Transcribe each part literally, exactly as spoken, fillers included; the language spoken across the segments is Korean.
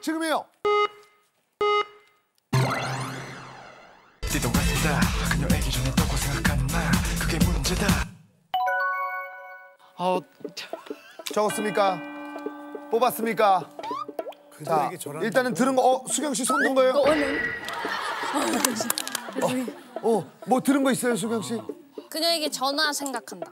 지금이요. 지도 같다. 그녀에게 전했다고 생각하는 나 그게 문제다. 어, 적었습니까? 뽑았습니까? 자, 일단은 들은 거, 어, 수경 씨 손 든 거예요? 어, 어, 어, 뭐 들은 거 있어요, 수경 씨? 그녀에게 전화 생각한다.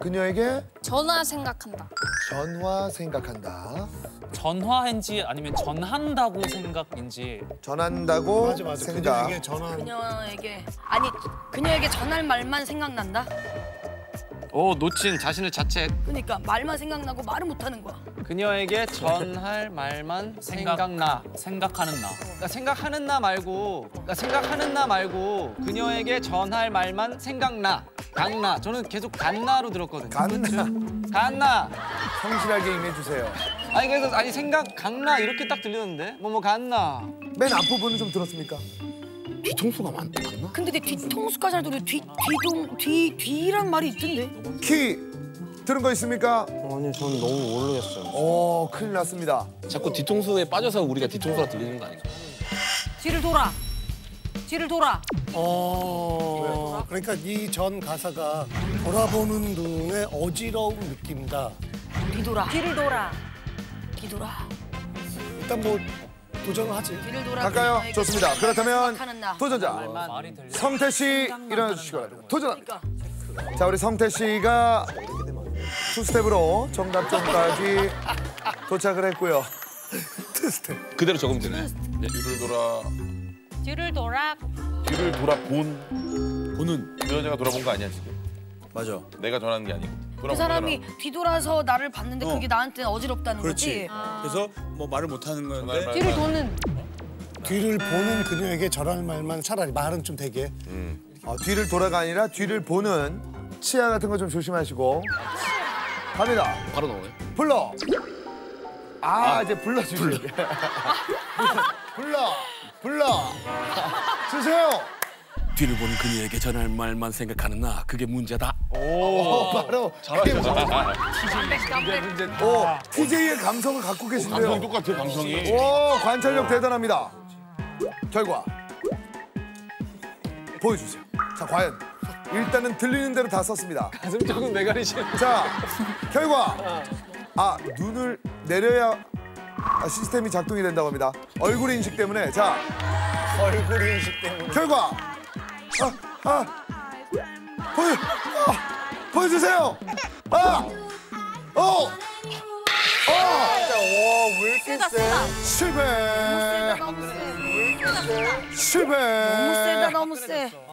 그녀에게? 전화 생각한다. 전화 생각한다. 전화인지 아니면 전한다고 생각인지. 전한다고 맞아, 맞아. 생각. 그녀에게 전화. 그녀에게 아니 그녀에게 전할 말만 생각난다. 오, 놓친 자신을 자책. 그러니까 말만 생각나고 말을 못하는 거야. 그녀에게 전할 말만 생각, 생각나. 생각하는 나. 그러니까 생각하는 나 말고 그러니까 생각하는 나 말고 그녀에게 전할 말만 생각나. 간나. 저는 계속 간나로 들었거든요. 간나. 간나. 성실하게 임해주세요. 아니 그래서 아니 생각 간나 이렇게 딱 들렸는데 뭐뭐 뭐 간나. 맨 앞부분은 좀 들었습니까? 뒤통수가 많나? 근데 내 뒤통수까지 알더니 뒤 뒤동 뒤 뒤란 말이 있던데. 키 들은 거 있습니까? 아니 저는 너무 모르겠어요. 오 큰일 났습니다. 자꾸 뒤통수에 빠져서 우리가 뒤통수가 들리는 거 아닌가? 뒤를 돌아. 뒤를 돌아. 어. 그러니까 이 전 가사가 돌아보는 눈에 어지러운 느낌이다. 뒤돌아. 뒤를 돌아. 뒤돌아. 일단 뭐. 도전을 하지. 갈까요? 좋습니다. 그렇다면 도전자 성태 씨 일어나주시기 바랍니다. 도전합니다. 자, 우리 성태 씨가 투 스텝으로 정답점까지 도착을 했고요. 투 스텝. 그대로 적으면 되네. 뒤를 돌아. 뒤를 돌아. 뒤를 돌아본. 보는. 그 여자가 돌아본 거 아니야 지금. 맞아. 내가 전하는 게 아니고. 그 사람이 뒤돌아서 나를 봤는데 어. 그게 나한테 어지럽다는 그렇지. 거지? 아. 그래서 뭐 말을 못하는 건데 뒤를 도는 뒤를 보는 그녀에게 저런 말만 차라리 말은 좀 되게 음. 어, 뒤를 돌아가 아니라 뒤를 보는 치아 같은 거 좀 조심하시고 갑니다. 바로 나오네. 불러. 아, 아. 이제 불러주시게. 불러. 불러. 불러. 주세요. 뒤를 보는 그녀에게 전할 말만 생각하는 나 그게 문제다. 오, 오 바로 잘하셨죠. 티제이의 감성을 갖고 계신데요. 감성 똑같아요, 감성이. 오, 관찰력 대단합니다. 결과 보여주세요. 자, 과연 일단은 들리는 대로 다 썼습니다. 가슴 조금 메가리시. 자, 결과 아 눈을 내려야 시스템이 작동이 된다고 합니다. 얼굴 인식 때문에 자 얼굴 인식 때문에 결과. 아, 아, 보여, 아, 보여주세요. 아, 어, 아, 진짜 와, 왜 이렇게 세? 실패. 너무 세다, 너무 세. 실패. 너무 세다, 너무 세.